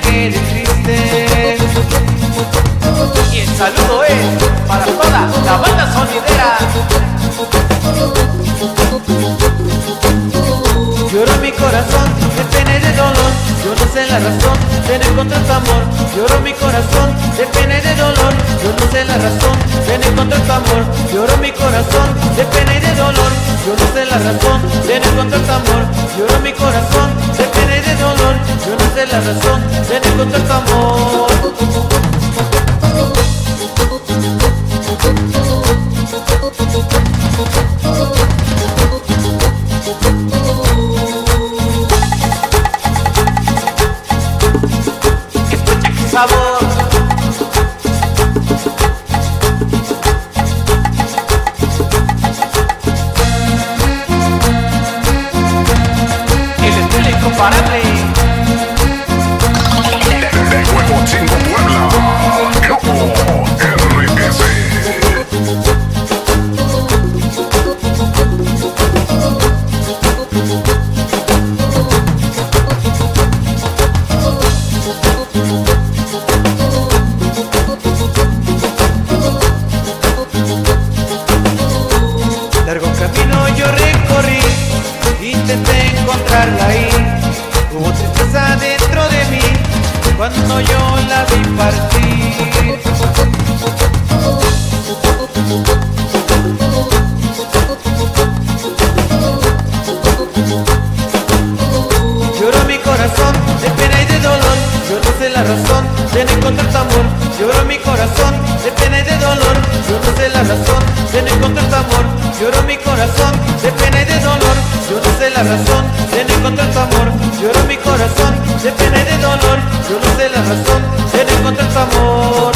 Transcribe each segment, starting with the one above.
que existe. Y el saludo es para toda la banda sonidera. Lloro mi corazón de tener el dolor, yo no sé la razón de no encontrar tu amor. Lloro mi corazón de tener el dolor, yo no sé la razón de no encontrar tu amor. Lloro mi corazón de tener el dolor, yo no sé la razón de no encontrar tu amor. Lloro mi corazón de tener el dolor, yo no sé la razón de no encontrar tu amor. Sabor. El estilo incomparable. De Huejotzingo, Puebla, Grupo RS. Largo camino yo recorrí, intenté encontrarla ahí. Hubo tristeza dentro de mí cuando yo la vi partir. Lloró mi corazón de pena y de dolor, yo no sé la razón de no encontrar tu amor. Lloró mi corazón de pena y de dolor, yo no sé la razón de no encontrar tu amor. Lloró mi corazón de pena y de dolor, yo no sé la razón de no encontrar tu amor. Lloró mi corazón de pena y de dolor, yo no sé la razón de no encontrar tu amor.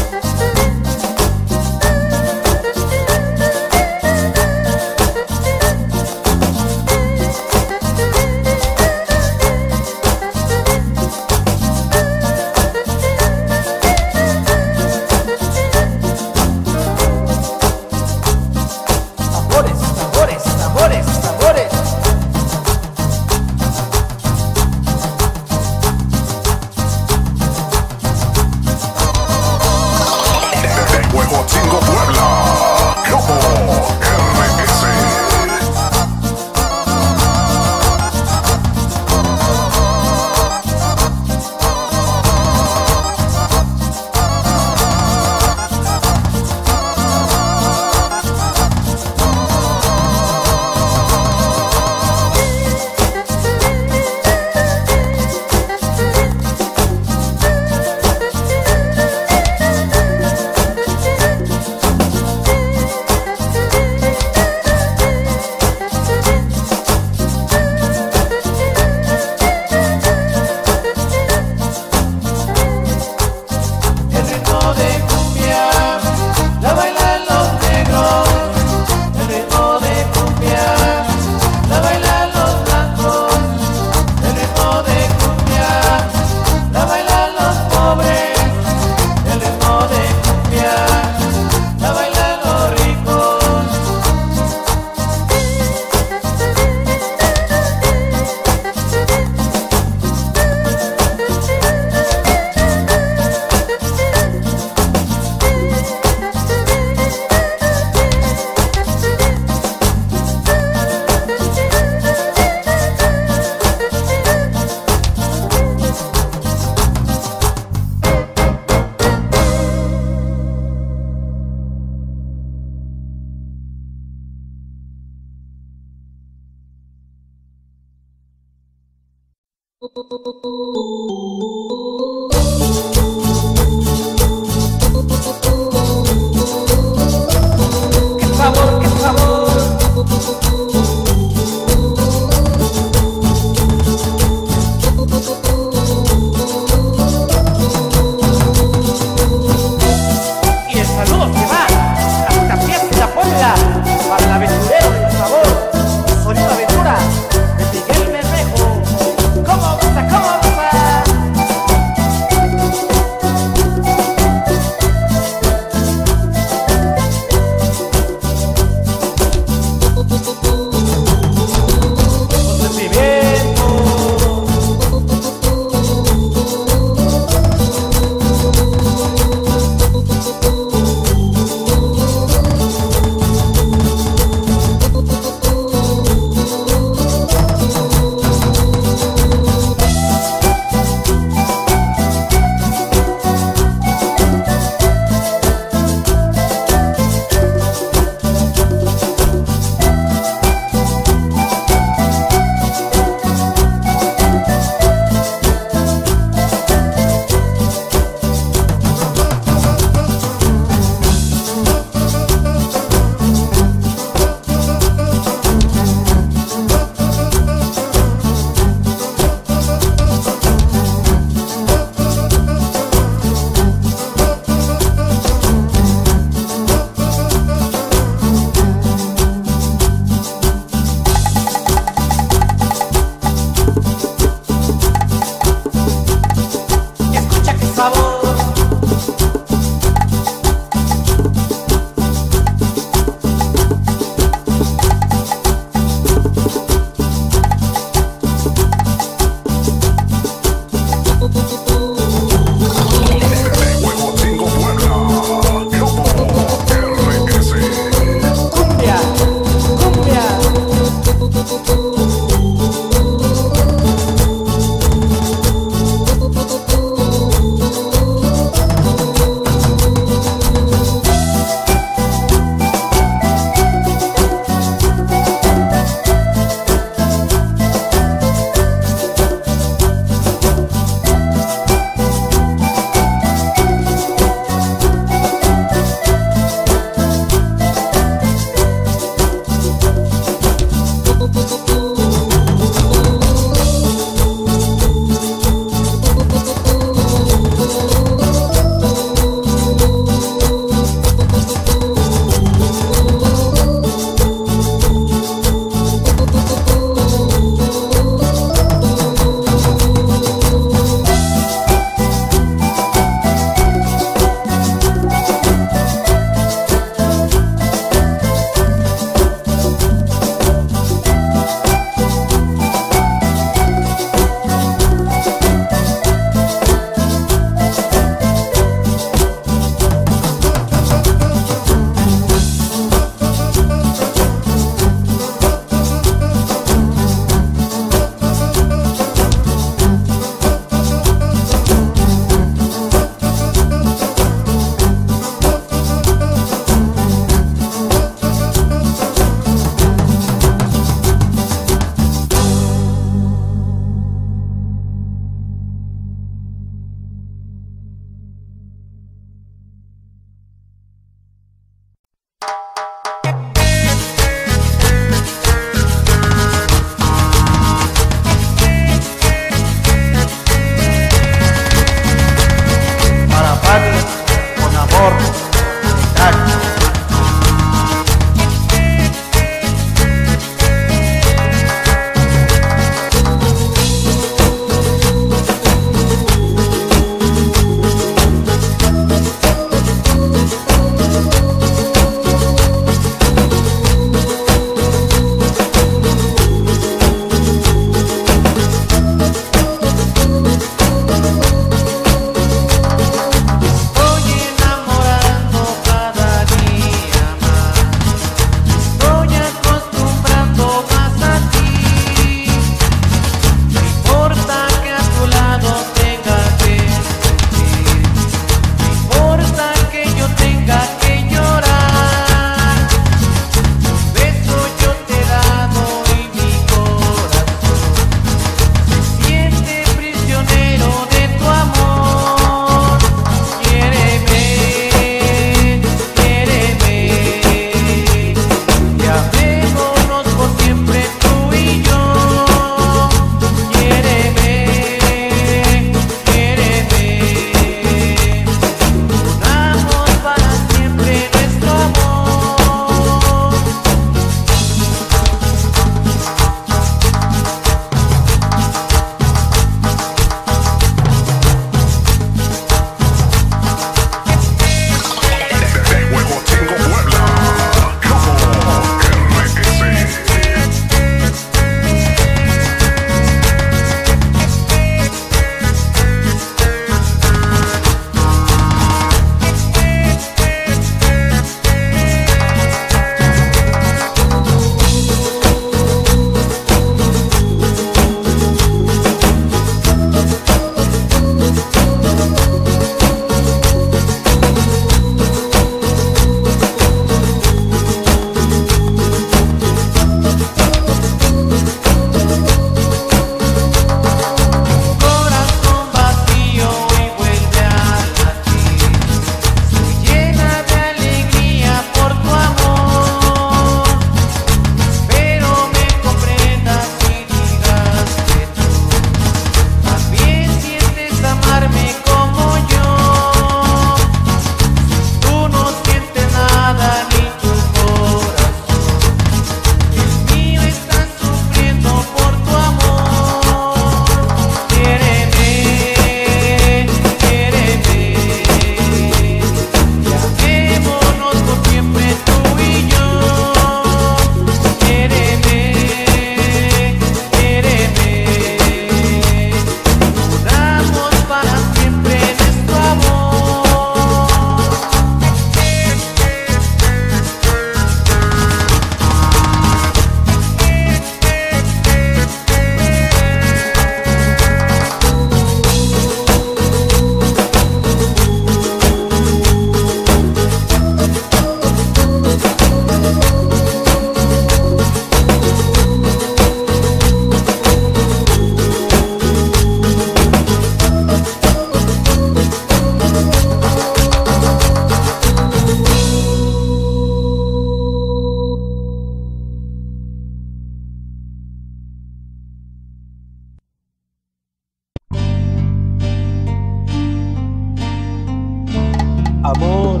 amor,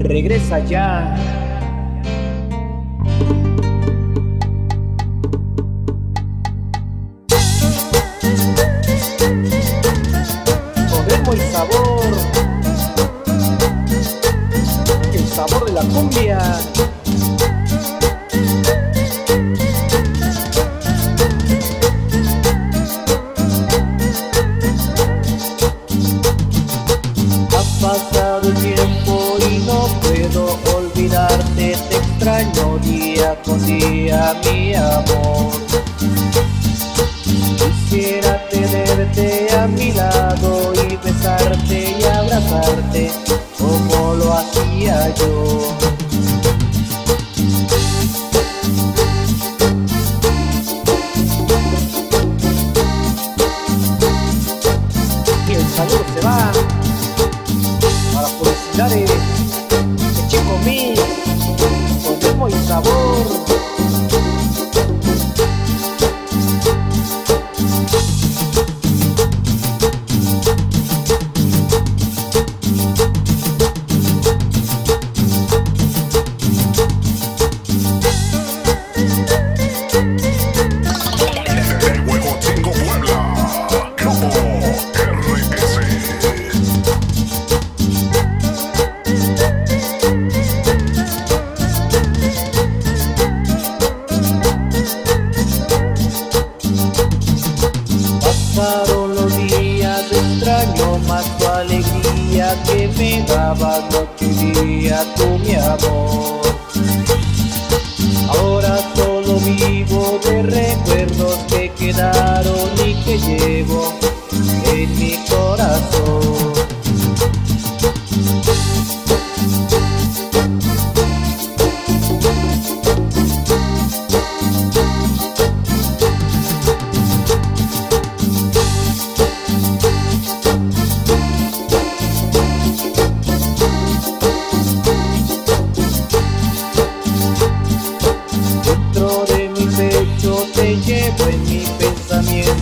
regresa ya. Con ritmo y sabor, el sabor de la cumbia. Pasado el tiempo y no puedo olvidarte, te extraño día con día, mi amor. Quisiera tenerte a mi lado y besarte y abrazarte como lo hacía yo. Y el saludo se va de Chico Mix, con ritmo y sabor. El huevo Chingo Puebla, Grupo RS. Pasaron los días, extraño más tu alegría que me daba noche y día, tú mi amor. Ahora solo vivo de recuerdos que quedaron y que llevo en mi corazón. Dentro de mi pecho te llevo en mi pensamiento.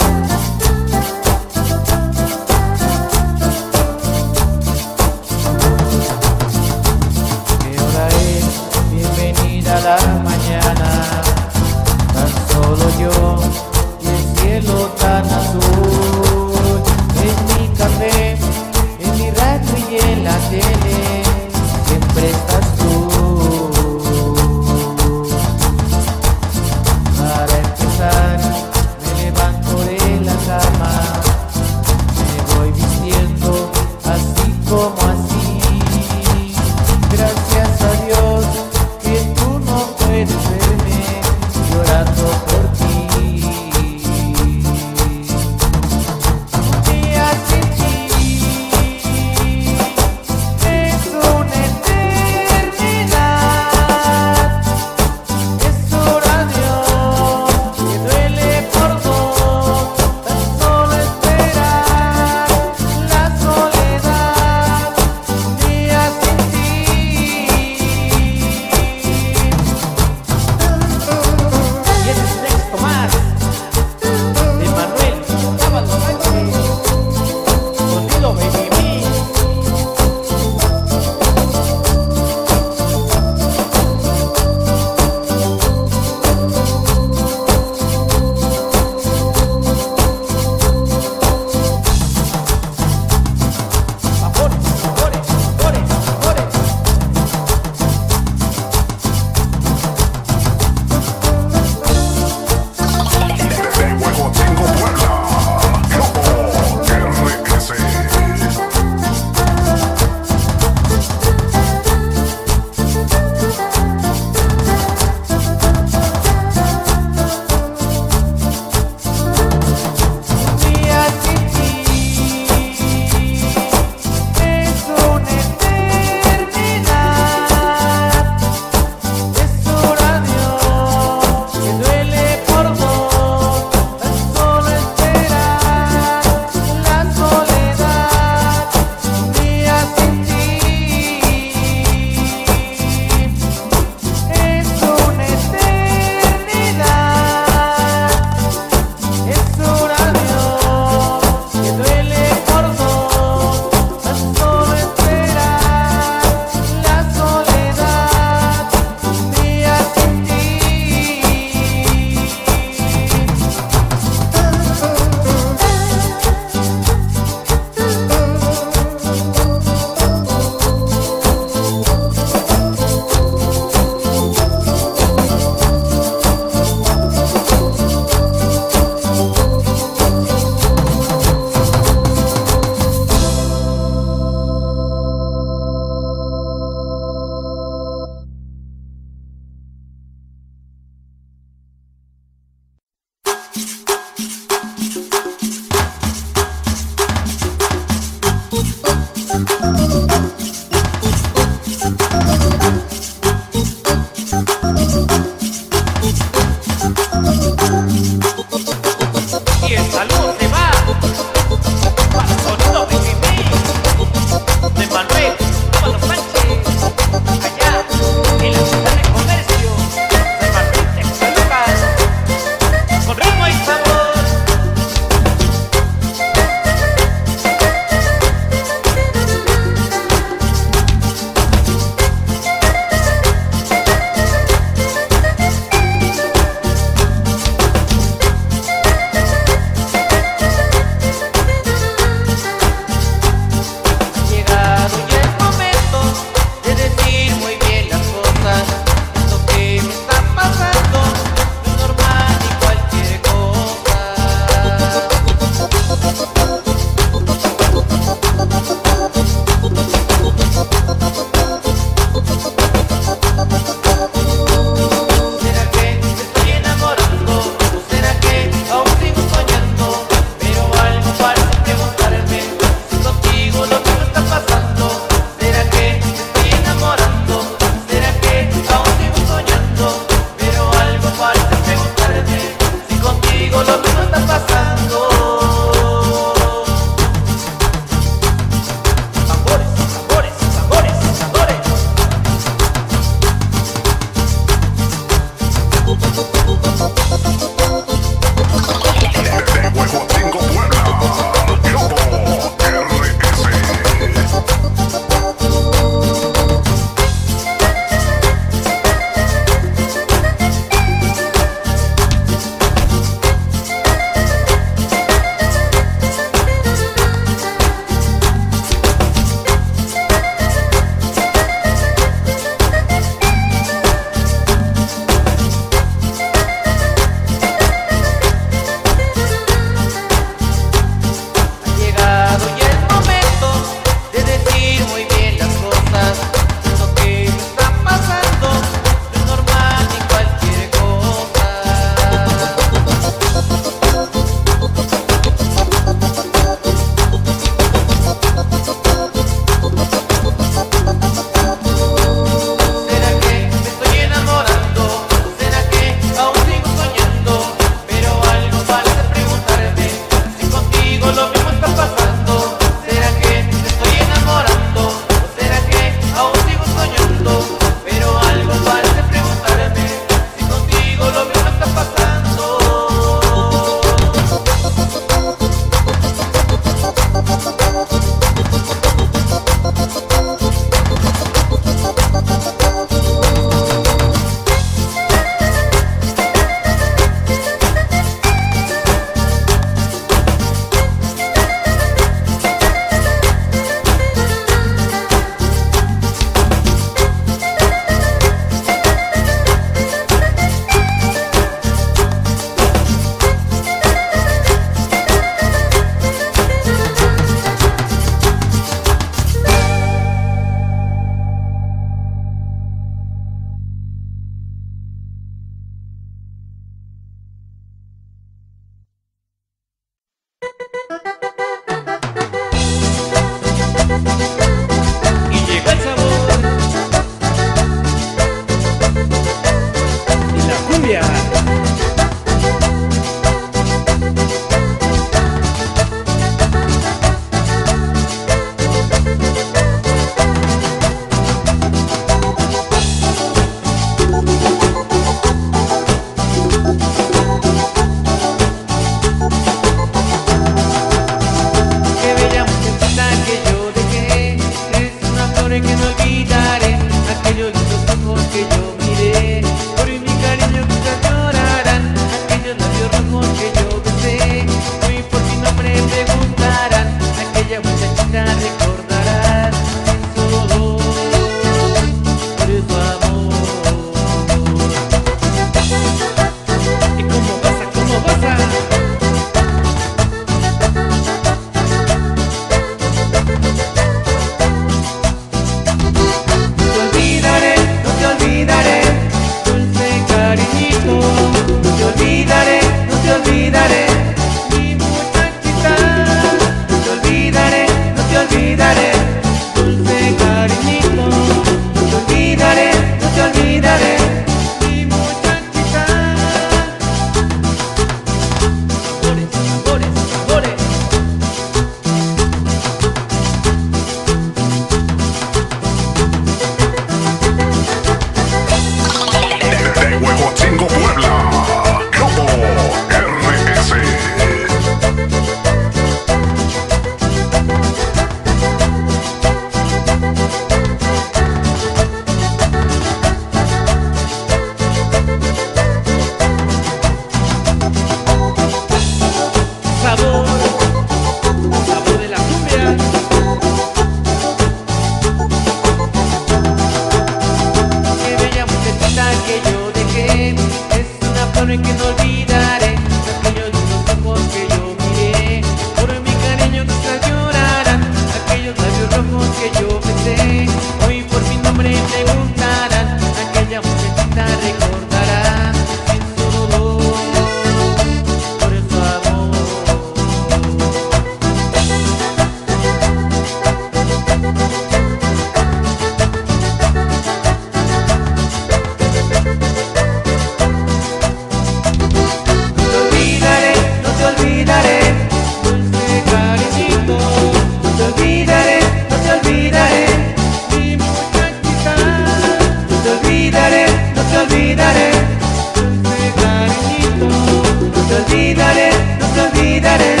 that is